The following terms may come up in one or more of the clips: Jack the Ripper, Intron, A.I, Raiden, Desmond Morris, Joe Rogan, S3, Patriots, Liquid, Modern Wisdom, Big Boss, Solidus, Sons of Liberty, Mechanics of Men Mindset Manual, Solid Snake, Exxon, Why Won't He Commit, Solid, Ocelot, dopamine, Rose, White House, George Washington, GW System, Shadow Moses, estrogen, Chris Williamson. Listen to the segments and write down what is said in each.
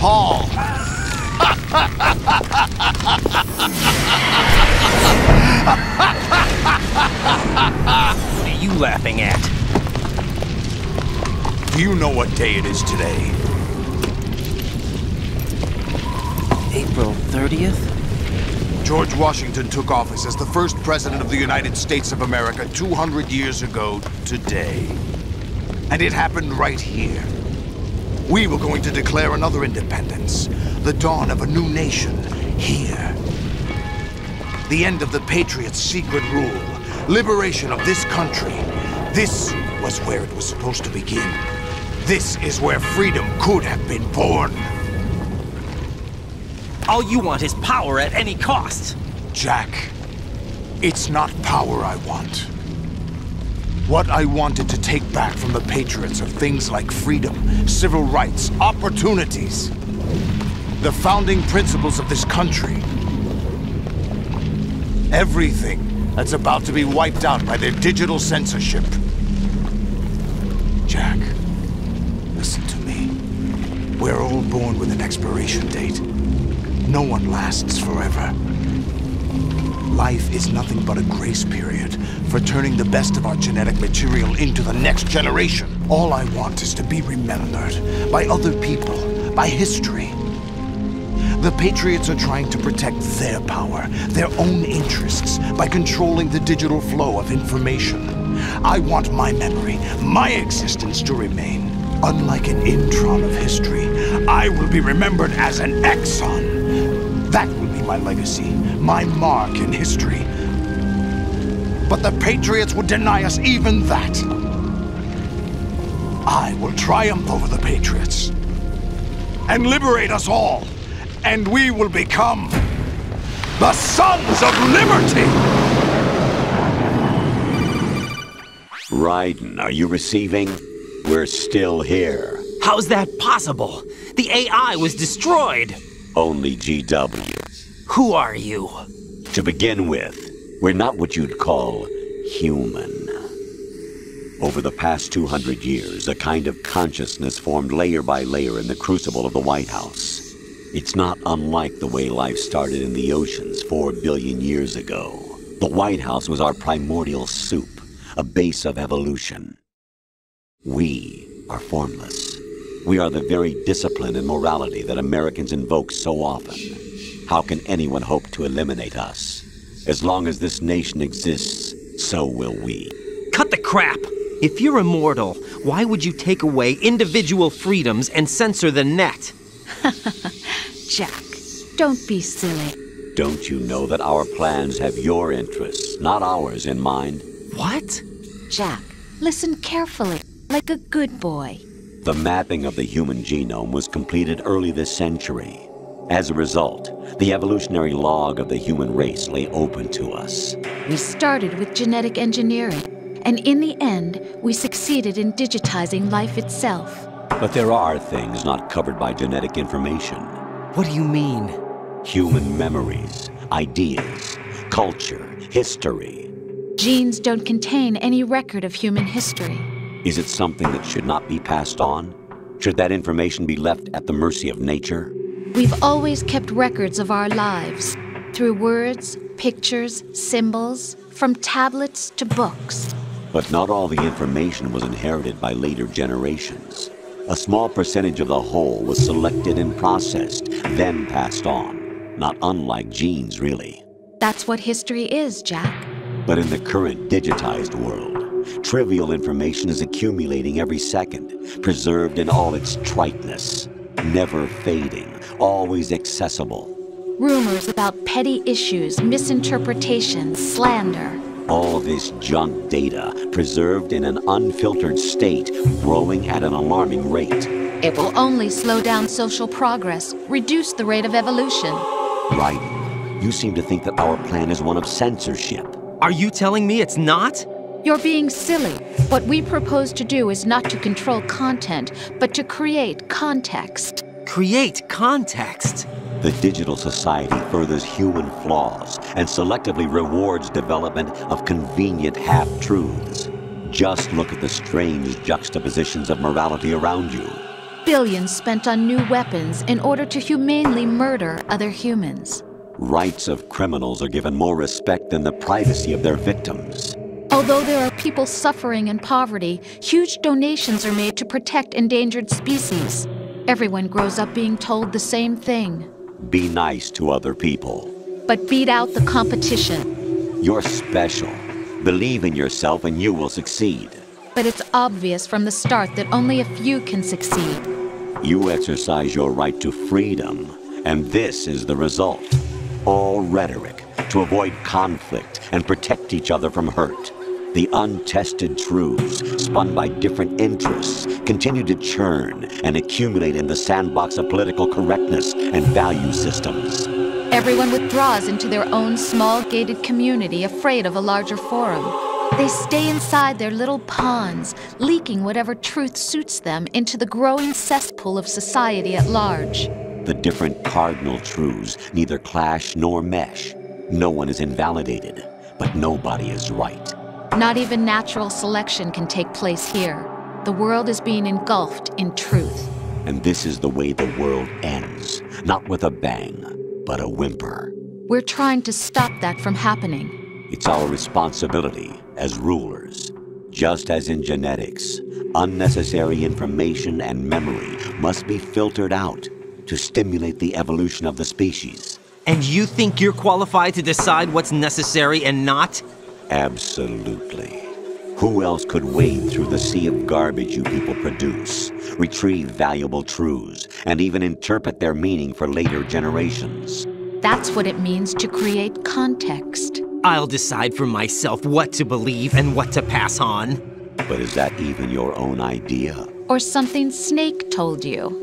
Hall. What are you laughing at? Do you know what day it is today? April 30th? George Washington took office as the first president of the United States of America 200 years ago today. And it happened right here. We were going to declare another independence, the dawn of a new nation, here. The end of the Patriots' secret rule, liberation of this country. This was where it was supposed to begin. This is where freedom could have been born. All you want is power at any cost. Jack, it's not power I want. What I wanted to take back from the Patriots are things like freedom, civil rights, opportunities. The founding principles of this country. Everything that's about to be wiped out by their digital censorship. Jack, listen to me. We're all born with an expiration date. No one lasts forever. Life is nothing but a grace period for turning the best of our genetic material into the next generation. All I want is to be remembered by other people, by history. The Patriots are trying to protect their power, their own interests, by controlling the digital flow of information. I want my memory, my existence to remain. Unlike an Intron of history, I will be remembered as an Exxon. That will be my legacy, my mark in history. But the Patriots would deny us even that. I will triumph over the Patriots and liberate us all, and we will become the Sons of Liberty! Raiden, are you receiving? We're still here. How's that possible? The AI was destroyed! Only GW. Who are you? To begin with, we're not what you'd call human. Over the past 200 years, a kind of consciousness formed layer by layer in the crucible of the White House. It's not unlike the way life started in the oceans 4 billion years ago. The White House was our primordial soup, a base of evolution. We are formless. We are the very discipline and morality that Americans invoke so often. How can anyone hope to eliminate us? As long as this nation exists, so will we. Cut the crap! If you're immortal, why would you take away individual freedoms and censor the net? Jack, don't be silly. Don't you know that our plans have your interests, not ours, in mind? What? Jack, listen carefully, like a good boy. The mapping of the human genome was completed early this century. As a result, the evolutionary log of the human race lay open to us. We started with genetic engineering, and in the end, we succeeded in digitizing life itself. But there are things not covered by genetic information. What do you mean? Human memories, ideas, culture, history. Genes don't contain any record of human history. Is it something that should not be passed on? Should that information be left at the mercy of nature? We've always kept records of our lives, through words, pictures, symbols, from tablets to books. But not all the information was inherited by later generations. A small percentage of the whole was selected and processed, then passed on. Not unlike genes, really. That's what history is, Jack. But in the current digitized world, trivial information is accumulating every second, preserved in all its triteness. Never fading, always accessible. Rumors about petty issues, misinterpretations, slander. All this junk data, preserved in an unfiltered state, growing at an alarming rate. It will only slow down social progress, reduce the rate of evolution. Right. You seem to think that our plan is one of censorship. Are you telling me it's not? You're being silly. What we propose to do is not to control content, but to create context. Create context? The digital society furthers human flaws and selectively rewards development of convenient half-truths. Just look at the strange juxtapositions of morality around you. billions spent on new weapons in order to humanely murder other humans. Rights of criminals are given more respect than the privacy of their victims. Although there are people suffering in poverty, huge donations are made to protect endangered species. Everyone grows up being told the same thing. Be nice to other people. But beat out the competition. You're special. Believe in yourself and you will succeed. But it's obvious from the start that only a few can succeed. You exercise your right to freedom, and this is the result. All rhetoric to avoid conflict and protect each other from hurt. The untested truths, spun by different interests, continue to churn and accumulate in the sandbox of political correctness and value systems. Everyone withdraws into their own small gated community, afraid of a larger forum. They stay inside their little ponds, leaking whatever truth suits them into the growing cesspool of society at large. The different cardinal truths neither clash nor mesh. No one is invalidated, but nobody is right. Not even natural selection can take place here. The world is being engulfed in truth. And this is the way the world ends. Not with a bang, but a whimper. We're trying to stop that from happening. It's our responsibility as rulers. Just as in genetics, unnecessary information and memory must be filtered out to stimulate the evolution of the species. And you think you're qualified to decide what's necessary and not? Absolutely. Who else could wade through the sea of garbage you people produce, retrieve valuable truths, and even interpret their meaning for later generations? That's what it means to create context. I'll decide for myself what to believe and what to pass on. But is that even your own idea? Or something Snake told you?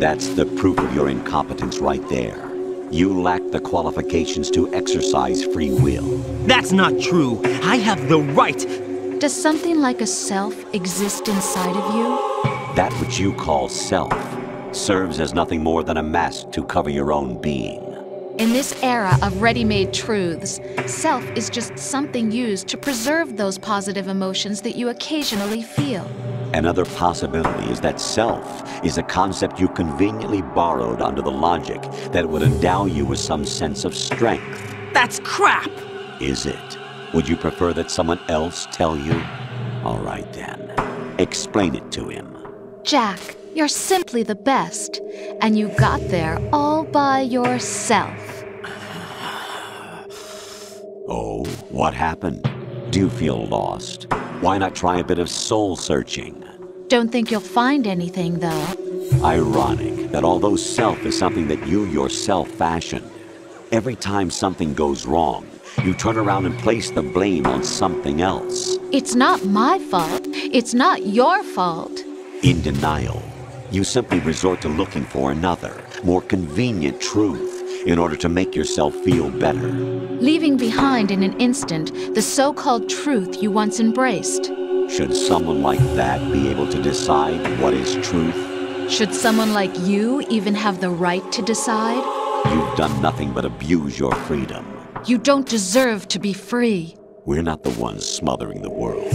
That's the proof of your incompetence right there. You lack the qualifications to exercise free will. That's not true. I have the right. Does something like a self exist inside of you? That which you call self serves as nothing more than a mask to cover your own being. In this era of ready-made truths, self is just something used to preserve those positive emotions that you occasionally feel. Another possibility is that self is a concept you conveniently borrowed under the logic that would endow you with some sense of strength. That's crap! Is it? Would you prefer that someone else tell you? All right then, explain it to him. Jack, you're simply the best, and you got there all by yourself. Oh, what happened? Do you feel lost? Why not try a bit of soul-searching? Don't think you'll find anything, though. Ironic that although self is something that you yourself fashion, every time something goes wrong, you turn around and place the blame on something else. It's not my fault. It's not your fault. In denial, you simply resort to looking for another, more convenient truth in order to make yourself feel better. Leaving behind in an instant the so-called truth you once embraced. Should someone like that be able to decide what is truth? Should someone like you even have the right to decide? You've done nothing but abuse your freedom. You don't deserve to be free. We're not the ones smothering the world.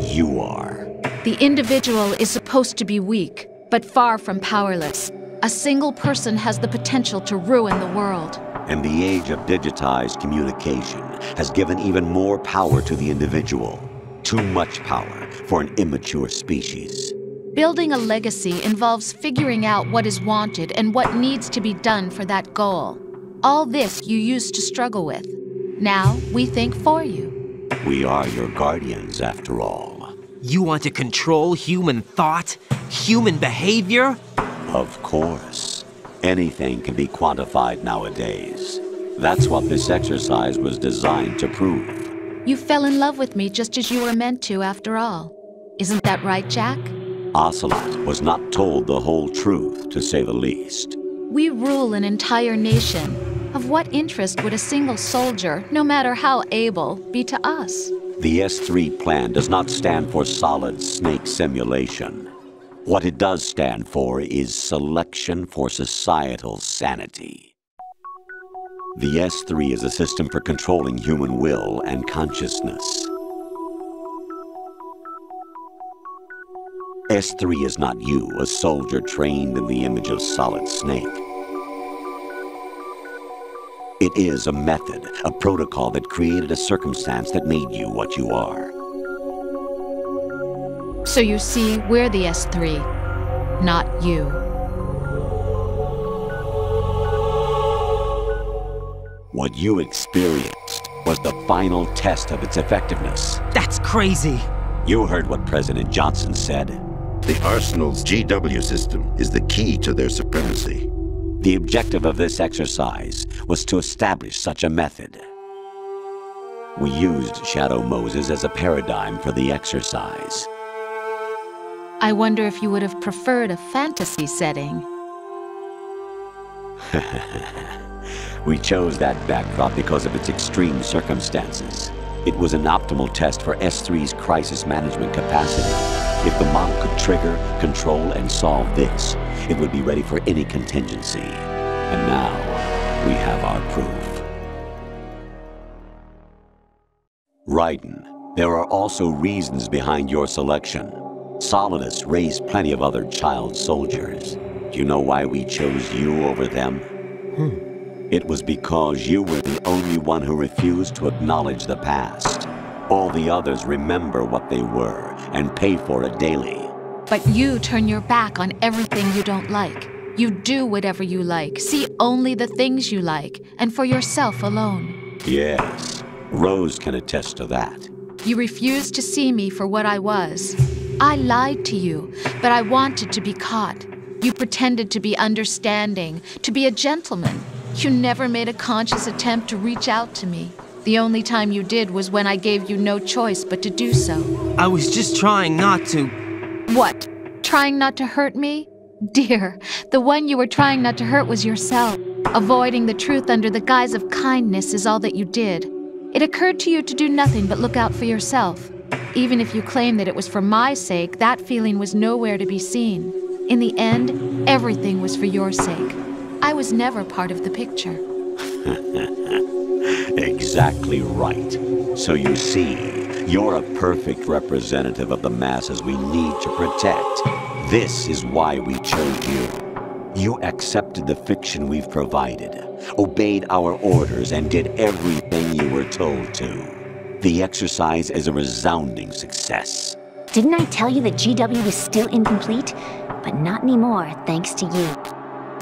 You are. The individual is supposed to be weak, but far from powerless. A single person has the potential to ruin the world. And the age of digitized communication has given even more power to the individual. Too much power for an immature species. Building a legacy involves figuring out what is wanted and what needs to be done for that goal. All this you used to struggle with. Now we think for you. We are your guardians, after all. You want to control human thought? Human behavior? Of course. Anything can be quantified nowadays. That's what this exercise was designed to prove. You fell in love with me just as you were meant to, after all. Isn't that right, Jack? Ocelot was not told the whole truth, to say the least. We rule an entire nation. Of what interest would a single soldier, no matter how able, be to us? The S3 plan does not stand for Solid Snake Simulation. What it does stand for is selection for societal sanity. The S3 is a system for controlling human will and consciousness. S3 is not you, a soldier trained in the image of Solid Snake. It is a method, a protocol that created a circumstance that made you what you are. So you see, we're the S3, not you. What you experienced was the final test of its effectiveness. That's crazy! You heard what President Johnson said. The Arsenal's GW system is the key to their supremacy. The objective of this exercise was to establish such a method. We used Shadow Moses as a paradigm for the exercise. I wonder if you would have preferred a fantasy setting. We chose that backdrop because of its extreme circumstances. It was an optimal test for S3's crisis management capacity. If the mob could trigger, control, and solve this, it would be ready for any contingency. And now, we have our proof. Raiden, there are also reasons behind your selection. Solidus raised plenty of other child soldiers. Do you know why we chose you over them? It was because you were the only one who refused to acknowledge the past. All the others remember what they were and pay for it daily. But you turn your back on everything you don't like. You do whatever you like, see only the things you like, and for yourself alone. Yes, Rose can attest to that. You refused to see me for what I was. I lied to you, but I wanted to be caught. You pretended to be understanding, to be a gentleman. You never made a conscious attempt to reach out to me. The only time you did was when I gave you no choice but to do so. I was just trying not to... What? Trying not to hurt me? Dear, the one you were trying not to hurt was yourself. Avoiding the truth under the guise of kindness is all that you did. It occurred to you to do nothing but look out for yourself. Even if you claim that it was for my sake, that feeling was nowhere to be seen. In the end, everything was for your sake. I was never part of the picture. Exactly right. So you see, you're a perfect representative of the masses we need to protect. This is why we chose you. You accepted the fiction we've provided, obeyed our orders, and did everything you were told to. The exercise is a resounding success. Didn't I tell you that GW was still incomplete? But not anymore, thanks to you.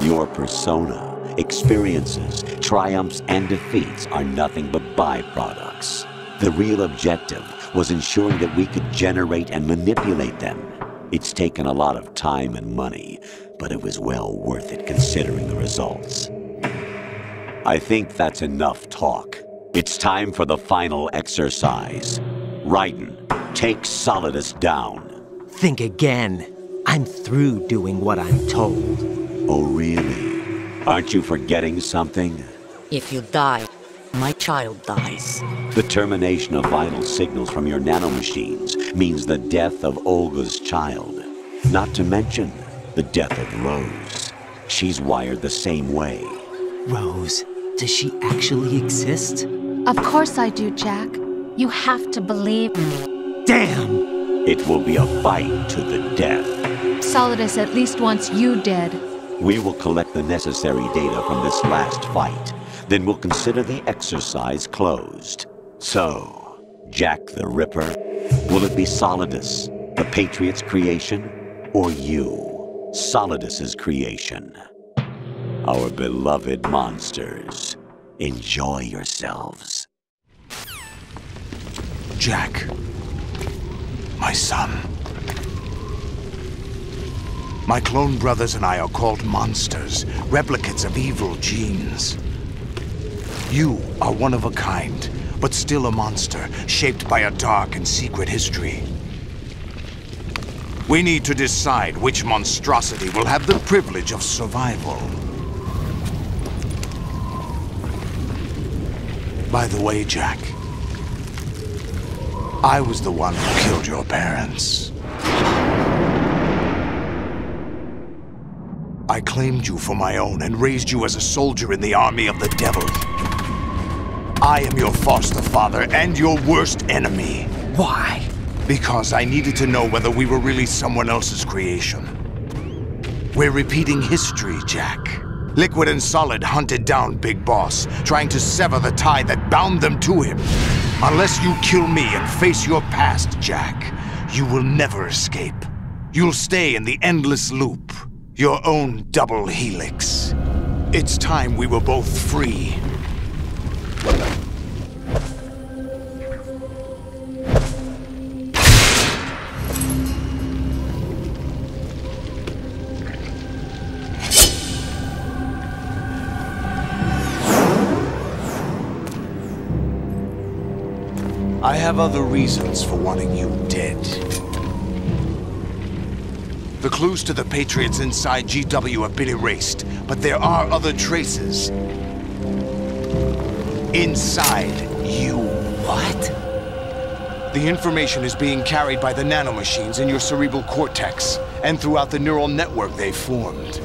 Your persona, experiences, triumphs, and defeats are nothing but byproducts. The real objective was ensuring that we could generate and manipulate them. It's taken a lot of time and money, but it was well worth it considering the results. I think that's enough talk. It's time for the final exercise. Raiden, take Solidus down. Think again. I'm through doing what I'm told. Oh, really? Aren't you forgetting something? If you die, my child dies. The termination of vital signals from your nanomachines means the death of Olga's child. Not to mention the death of Rose. She's wired the same way. Rose, does she actually exist? Of course I do, Jack. You have to believe me. Damn! It will be a fight to the death. Solidus at least wants you dead. We will collect the necessary data from this last fight. Then we'll consider the exercise closed. So, Jack the Ripper, will it be Solidus, the Patriots' creation, or you, Solidus's creation? Our beloved monsters, enjoy yourselves. Jack, my son. My clone brothers and I are called monsters, replicates of evil genes. You are one of a kind, but still a monster, shaped by a dark and secret history. We need to decide which monstrosity will have the privilege of survival. By the way, Jack, I was the one who killed your parents. I claimed you for my own and raised you as a soldier in the army of the devil. I am your foster father and your worst enemy. Why? because I needed to know whether we were really someone else's creation. We're repeating history, Jack. Liquid and Solid hunted down Big Boss, trying to sever the tie that bound them to him. Unless you kill me and face your past, Jack, you will never escape. You'll stay in the endless loop, your own double helix. It's time we were both free. I have other reasons for wanting you dead. The clues to the Patriots inside GW have been erased, but there are other traces. Inside you. What? The information is being carried by the nanomachines in your cerebral cortex and throughout the neural network they formed.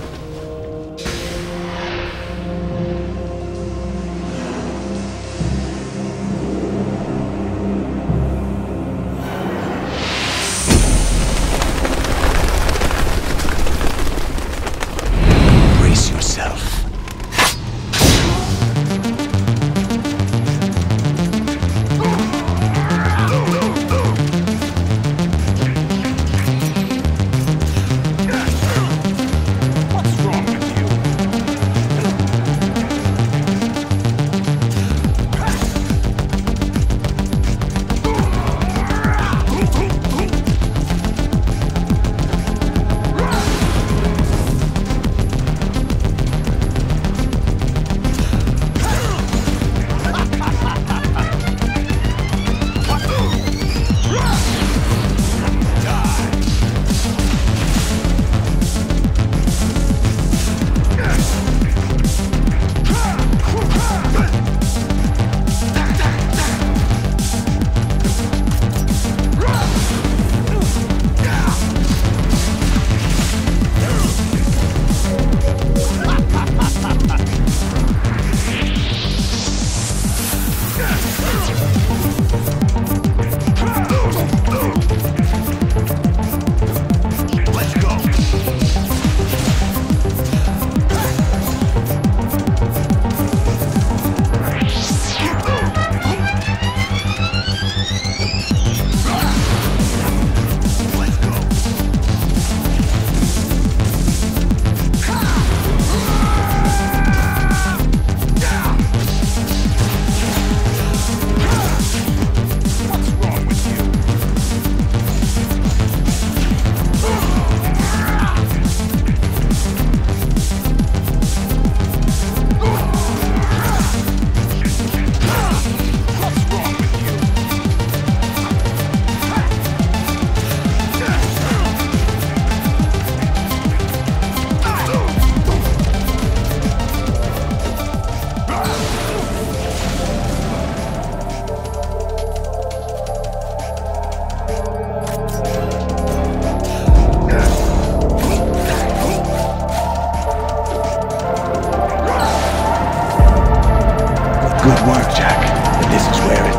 Good work, Jack. But this is where it